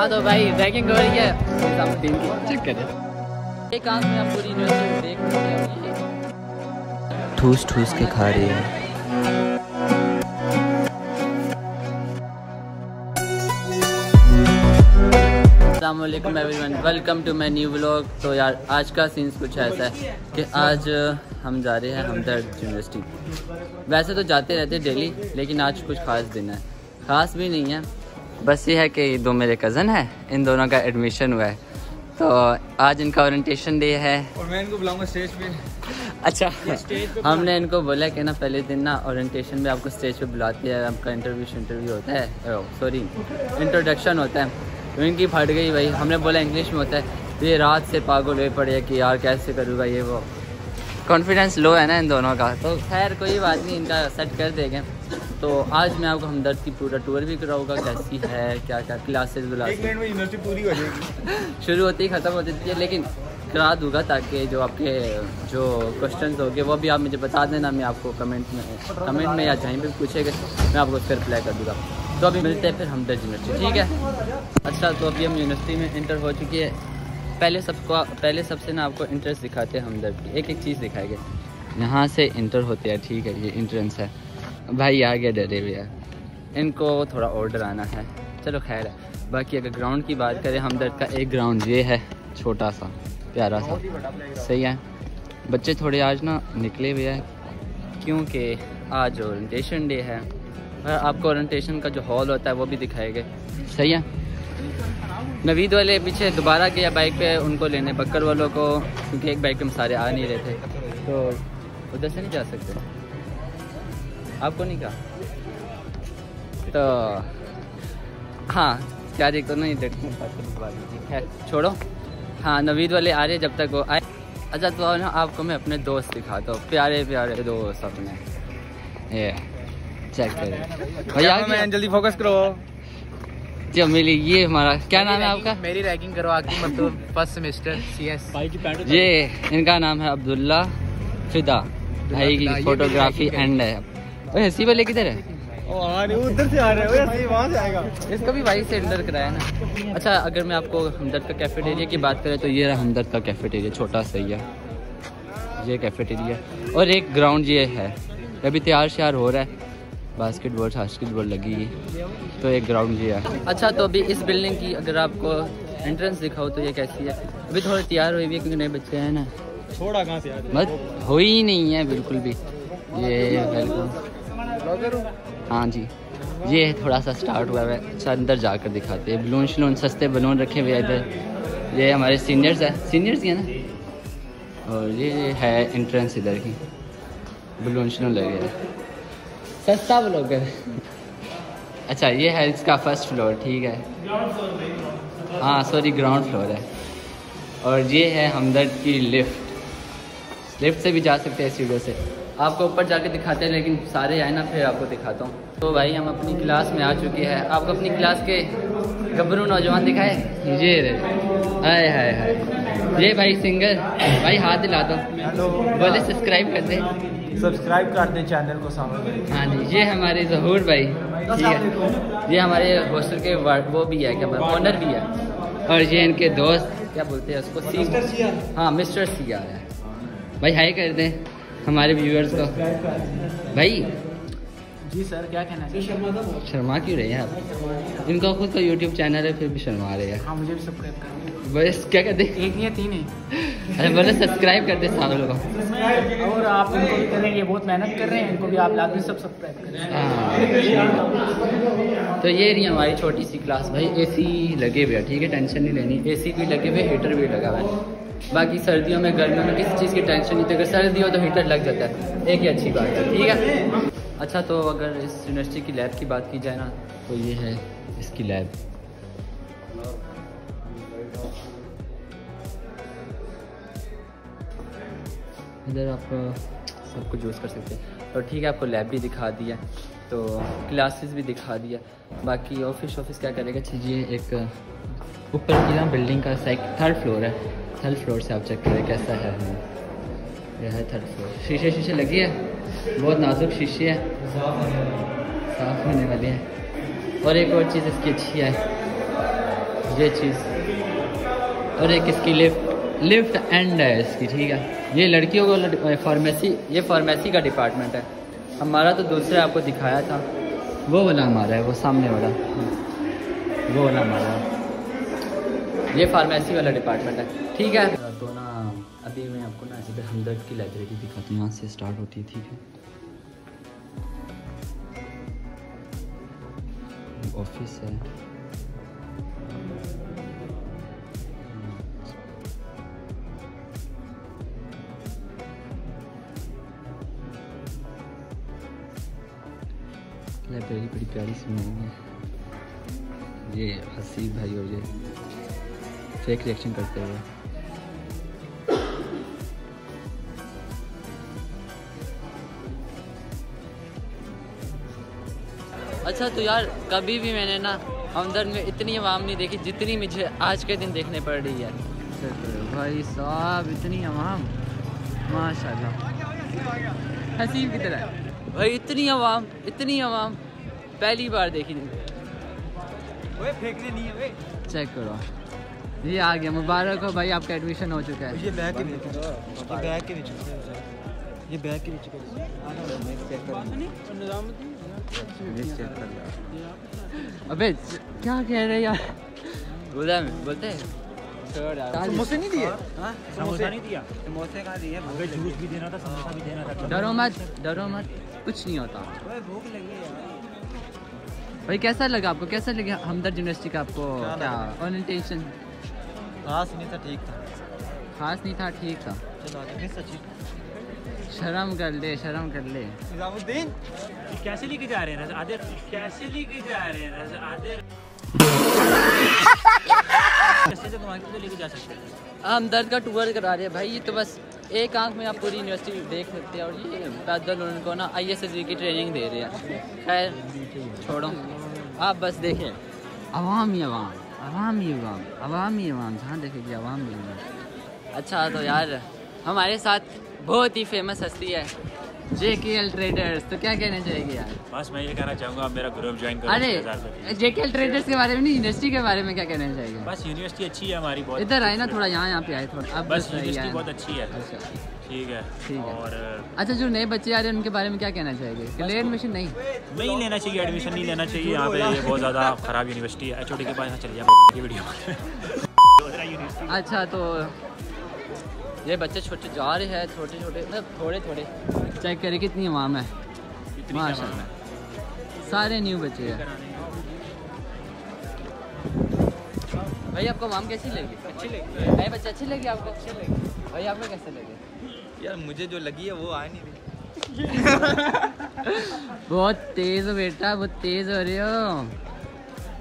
हाँ तो भाई बैकिंग हो रही है, हम टीम को चेक करें। एक आंख में हम पूरी यूनिवर्सिटी देख रहे हैं, ठूस ठूस के खा रही है। अस्सलाम वालेकुम everyone, welcome to my new vlog. तो यार आज का सीन्स कुछ ऐसा है कि आज हम जा रहे हैं हमदर्द यूनिवर्सिटी। वैसे तो जाते रहते डेली, लेकिन आज कुछ ख़ास दिन है, ख़ास भी नहीं है, बस ये है कि दो मेरे कज़न है, इन दोनों का एडमिशन हुआ है, तो आज इनका ओरिएंटेशन डे है और मैं इनको बुलाऊंगा स्टेज पे। अच्छा, हमने इनको बोला कि ना पहले दिन ना ओरिएंटेशन में आपको स्टेज पे बुलाती है, आपका इंटरव्यू होता है, सॉरी इंट्रोडक्शन होता है। तो इनकी फट गई भाई, हमने बोला इंग्लिश में होता है, तो ये रात से पागल हुए पड़े कि यार कैसे करूँगा ये वो। कॉन्फिडेंस लो है ना इन दोनों का, तो खैर कोई बात नहीं, इनका सेट कर देंगे। तो आज मैं आपको हमदर्द की पूरा टूर भी कराऊंगा, कैसी है, क्या क्या क्लासेस एक मिनट में यूनिवर्सिटी पूरी हो जाएगी, शुरू होती ही ख़त्म हो जाती है, लेकिन करा दूंगा ताकि जो आपके जो क्वेश्चंस होंगे वो भी आप मुझे बता देना। मैं आपको कमेंट में या कहीं पर पूछेगा, मैं आपको उस पर रिप्लाई कर दूँगा। तो अभी मिलते हैं फिर हमदर्द यूनिवर्सिटी, ठीक है। अच्छा, तो अभी हम यूनिवर्सिटी में इंटर हो चुकी है। पहले सबसे ना आपको इंट्रेंस दिखाते हैं हमदर्द की, एक एक चीज़ दिखाएंगे। यहाँ से इंटर होते हैं, ठीक है, ये इंट्रेंस है। भाई आगे डरे हुए हैं, इनको थोड़ा ऑर्डर आना है, चलो खैर है। बाकी अगर ग्राउंड की बात करें, हमदर्द का एक ग्राउंड ये है, छोटा सा प्यारा सा, सही है। बच्चे थोड़े आज ना निकले हुए हैं क्योंकि आज ओरिएंटेशन डे है। आपको ओरिएंटेशन का जो हॉल होता है वो भी दिखाए गए, सही है। नवीद वाले पीछे दोबारा गया बाइक पे, उनको लेने बक्कर वालों को, क्योंकि एक बाइक में सारे आ नहीं रहे थे, तो उधर से नहीं जा सकते। आपको नहीं कहा तो हाँ, क्या देखो नहीं देखते, छोड़ो। हाँ, नवीद वाले आ रहे जब तक वो आए। अच्छा, तो ना आपको मैं अपने दोस्त दिखाता हूँ, प्यारे प्यारे दोस्त अपने, ये चेक करें भैया, मैं जल्दी फोकस करो। जो मिली ये हमारा क्या नाम है आपका, मेरी रैगिंग करो आगे मतलब फर्स्ट सेमेस्टर CS भाई की पैंट। ये इनका नाम है अब्दुल्ला फिदा भाई की फोटोग्राफी एंड है। हसी वाले किधर है? उधर से आ रहे हैं, वहाँ से आएगा। इसका भी भाई से इंटर कराया ना। अच्छा, अगर मैं आपको हमदर्द का कैफेटेरिया की बात करें तो ये रहा हमदर्द का कैफेटेरिया, छोटा सा ही है ये कैफेटेरिया। और एक ग्राउंड ये है, अभी तैयार श्यार हो रहा है, बास्केटबॉल लगी है, तो एक ग्राउंड ये है। अच्छा, तो अभी इस बिल्डिंग की अगर आपको एंट्रेंस दिखाओ तो ये कैसी है, अभी थोड़ी तैयार हुई भी क्योंकि नए बच्चे हैं ना, थोड़ा कहाँ से मत हो ही नहीं है बिल्कुल भी। ये बिल्कुल हाँ जी, ये थोड़ा सा स्टार्ट हुआ है। अच्छा, अंदर जाकर दिखाते हैं, बलून शलून सस्ते बलून रखे हुए इधर। ये हमारे सीनियर्स है, सीनियर्स ही है ना। और ये है एंट्रेंस इधर की, बलून शलून लगे, सस्ता ब्लॉगर। अच्छा, ये है इसका फर्स्ट फ्लोर, ठीक है, हाँ सॉरी ग्राउंड फ्लोर है। और ये है हमदर्द की लिफ्ट, लिफ्ट से भी जा सकते हैं, सीढ़ियों से। आपको ऊपर जाके दिखाते हैं, लेकिन सारे आए ना फिर आपको दिखाता हूँ। तो भाई हम अपनी क्लास में आ चुके हैं, आपको अपनी क्लास के गबरू नौजवान दिखाए, ये रहे, हाय हाय हाय, ये भाई सिंगर। भाई हाथ हिला दो, बोले सब्सक्राइब कर दें चैनल को सामने। हाँ जी, ये हमारे ज़हूर भाई, ठीक है, ये हमारे हॉस्टल के वो भी है, क्या ऑनर भी है। और ये इनके दोस्त क्या बोलते हैं उसको, हाँ मिस्टर सिया है भाई, हाई कर दें हमारे व्यूअर्स को। भाई जी सर, क्या कहना चाहिए? शर्मा क्यों रहे हैं आप? इनका खुद का यूट्यूब चैनल है फिर भी शर्मा रहे हैं। हाँ, मुझे भी सब्सक्राइब कर, बस क्या कर दे, एक या तीन है। अरे बोले सब्सक्राइब कर दे सारे लोगों, और आप इनको भी करें, ये बहुत मेहनत कर रहे हैं, इनको भी आप लाजमी सब सब्सक्राइब करें। तो ये रही हमारी छोटी सी क्लास, भाई AC लगे हुए, ठीक है, टेंशन नहीं लेनी, AC भी लगे हुए, हीटर भी लगा हुआ है। बाकी सर्दियों में गर्मियों में किसी चीज़ की टेंशन नहीं थी, अगर सर्दी हो तो हीटर लग जाता है, एक ही अच्छी बात है, ठीक है। अच्छा, तो अगर इस यूनिवर्सिटी की लैब की बात की जाए ना, तो ये है इसकी लैब, इधर आप सब कुछ यूज़ कर सकते हैं। और ठीक है, आपको लैब भी दिखा दिया, तो क्लासेस भी दिखा दिया। बाकी ऑफिस क्या करेगा? ये एक ऊपर की ना बिल्डिंग का थर्ड फ्लोर है, थर्ड फ्लोर से आप चेक करें कैसा है। यह है थर्ड फ्लोर, शीशे लगी है, बहुत नाजुक शीशे है, साफ होने वाली है। और एक और चीज़ इसकी अच्छी है, ये चीज़, और एक इसकी लिफ्ट एंड है इसकी, ठीक है। ये लड़कियों को फार्मेसी, ये फार्मेसी का डिपार्टमेंट है। हमारा तो दूसरा आपको दिखाया था, वो वाला हमारा है, वो सामने वाला, वो वाला हमारा है। ये फार्मेसी वाला डिपार्टमेंट है, ठीक है। तो ना अभी मैं आपको ना इधर हमदर्द की लाइब्रेरी दिखाती हूँ, यहाँ से स्टार्ट होती है, ठीक है। ऑफिस है, लाइब्रेरी बड़ी प्यारी सी बनी है। ये हसीब भाई और ये फेक रिएक्शन करते हुए, अच्छा। तो यार कभी भी मैंने ना हमदर्द में इतनी आवाम नहीं देखी जितनी मुझे आज के दिन देखने पड़ रही है भाई साहब। इतनी आवाम माशाल्लाह, हसीब की तरह भाई, इतनी आवाम पहली बार देखी नहीं। फेंकने नहीं है वे। चेक करो, ये आ गया। मुबारक हो भाई, आपका एडमिशन हो चुका है। ये बैग के नीचे, ये बैग के नीचे अबे क्या कह रहे यार, बोलते हैं समोसे नहीं दिए, समोसा नहीं दिया, समोसे कहाँ दिए, जूस भी देना था, समोसा भी देना था। डरो मत, कुछ नहीं होता। भूख लगी है भाई। कैसा लगा आपको, कैसा लगा हमदर्द यूनिवर्सिटी का आपको क्या ओरिएंटेशन? खास नहीं था, ठीक था। खास नहीं था, ठीक था। शर्म कर ले निजामुद्दीन, कैसे लेके जा रहे हैं आदिर, कैसे लेके जा रहे हैं आदिर? तो लेके जा सकते हैं, हमदर्द का टूर करा रहे हैं भाई। ये तो बस एक आंख में आप पूरी यूनिवर्सिटी देख सकते हैं, और ये पैदल उनको ना ISSB की ट्रेनिंग दे रहे हैं। खैर छोड़ो, आप बस देखें आवाम ही आवाम, जहाँ देखेगी आवाम ही आवाम। अच्छा तो यार हमारे साथ बहुत ही फेमस हस्ती है JKL Traders, तो क्या कहना चाहेंगे यार? बस मैं ये कहना चाहूँगा आप मेरा ग्रुप ज्वाइन करो। अरे JKL Traders के बारे में नहीं, यूनिवर्सिटी के बारे में क्या कहना चाहेंगे? बस यूनिवर्सिटी अच्छी है हमारी, बहुत इधर आए ना थोड़ा, यहाँ पे आए थोड़ा, अब बस यूनिवर्सिटी बहुत अच्छी है। अच्छा ठीक है। और अच्छा जो नए बच्चे आ रहे हैं उनके बारे में क्या कहना चाहेंगे? एडमिशन नहीं लेना चाहिए, एडमिशन नहीं लेना चाहिए, यहाँ पे बहुत ज़्यादा खराब यूनिवर्सिटी है। छोटे के पास चले जाओ। अच्छा तो ये बच्चे छोटे जा रहे हैं, छोटे मतलब थोड़े चेक करें कितनी आवाम है, माशाल्लाह सारे न्यू बच्चे हैं भाई। आपको आवाम कैसी लगी? अच्छी लगी भाई, बच्चे अच्छी लगी आपको? अच्छी लगी भाई, आपको कैसे लगे? यार मुझे जो लगी है वो आ नहीं रही। बहुत तेज़ हो बेटा, बहुत तेज़ हो रहे हो।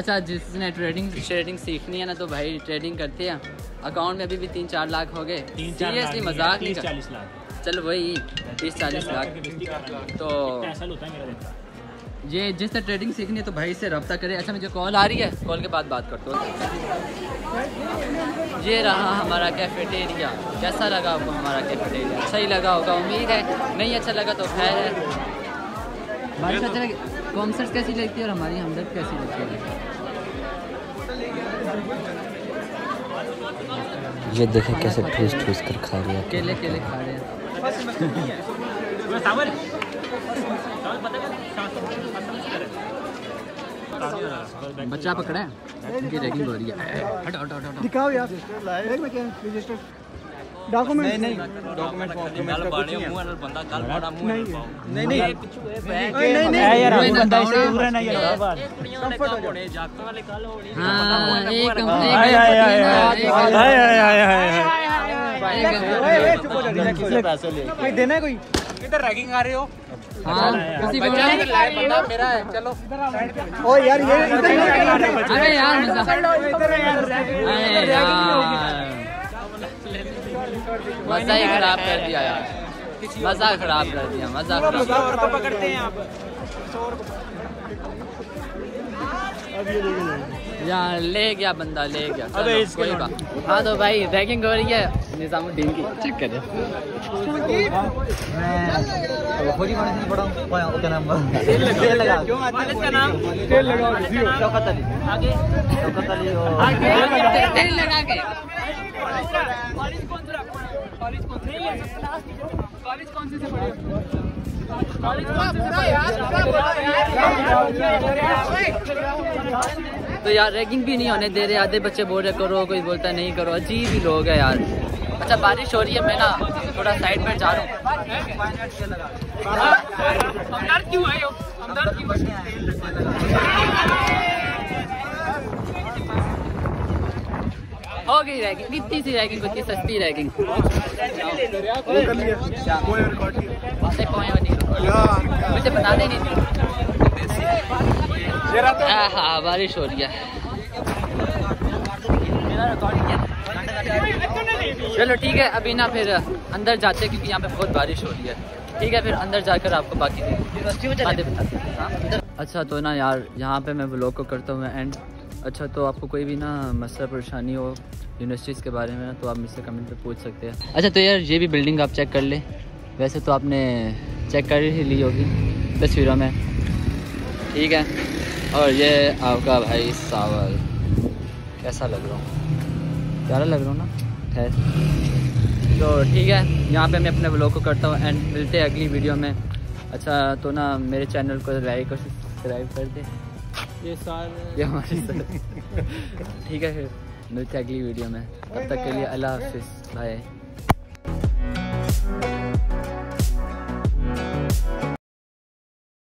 अच्छा जिसने ट्रेडिंग सीखनी है ना, तो भाई ट्रेडिंग करते हैं। अकाउंट में अभी भी 3-4 लाख हो गए, सीरियसली मजाक नहीं कर, चलो वही 30-40 लाख। तो ये जिससे ट्रेडिंग सीखनी है तो भाई से रब्ता करें। अच्छा मुझे कॉल आ रही है, कॉल के बाद बात करता हूँ। ये रहा हमारा कैफेटेरिया। कैसा लगा आपको हमारा कैफेटेरिया? अच्छा ही लगा होगा उम्मीद है, नहीं अच्छा लगा तो खैर है। बारिश अच्छा लगे, कॉन्सर्ट कैसी लगती है और हमारी हमदर्द कैसी लगती है? ये देखे कैसे ठूस ठूस कर खा रहे हैं, केले खा रहे हैं। बच्चा पकड़ा है, इनकी रैगिंग हो रही है। दिखाओ यार डॉक्यूमेंट। नहीं देना है कोई, इधर रैगिंग आ रहे हो। हाँ मेरा है, चलो ओ यार ये इधर मज़ा खराब कर दिया। और को पकड़ते हैं आप, यहाँ ले गया बंदा, ले गया। अबे इसके हाँ तो भाई रैगिंग हो रही है निजामुद्दीन की, चेक करें। तो यार रैगिंग भी नहीं होने दे रहे, आधे बच्चे बोल रहे करो, कोई बोलता नहीं करो, अजीब ही लोग है यार। अच्छा बारिश हो रही है, मैं ना थोड़ा साइड में जा रहा हूँ। हो गई रैगिंग, इतनी सी रैगिंग, इतनी सस्ती रैगिंग। मुझे बनाने नहीं थी। हाँ बारिश हो रही है। चलो ठीक है, अभी ना फिर अंदर जाते हैं क्योंकि यहाँ पे बहुत बारिश हो रही है। ठीक है, फिर अंदर जाकर आपको बाकी बातें बताते हैं। अच्छा तो ना यार यहाँ पे मैं व्लॉग को करता हूँ एंड। अच्छा तो आपको कोई भी ना मसला परेशानी हो यूनिवर्सिटीज़ के बारे में ना, तो आप मुझसे कमेंट में पूछ सकते हैं। अच्छा तो यार ये भी बिल्डिंग आप चेक कर ले, वैसे तो आपने चेक कर ही ली होगी तस्वीरों में, ठीक है। और ये आपका भाई सांवल, कैसा लग रहा हूँ, प्यारा लग रहा हूँ ना, खैर तो ठीक है। यहाँ पे मैं अपने व्लॉग को करता हूँ एंड, मिलते हैं अगली वीडियो में। अच्छा तो ना मेरे चैनल को लाइक और सब्सक्राइब कर दे, ये हमारी ठीक है, फिर मिलते हैं अगली वीडियो में। तब तक के लिए अल्लाह हाफिज़, बाय।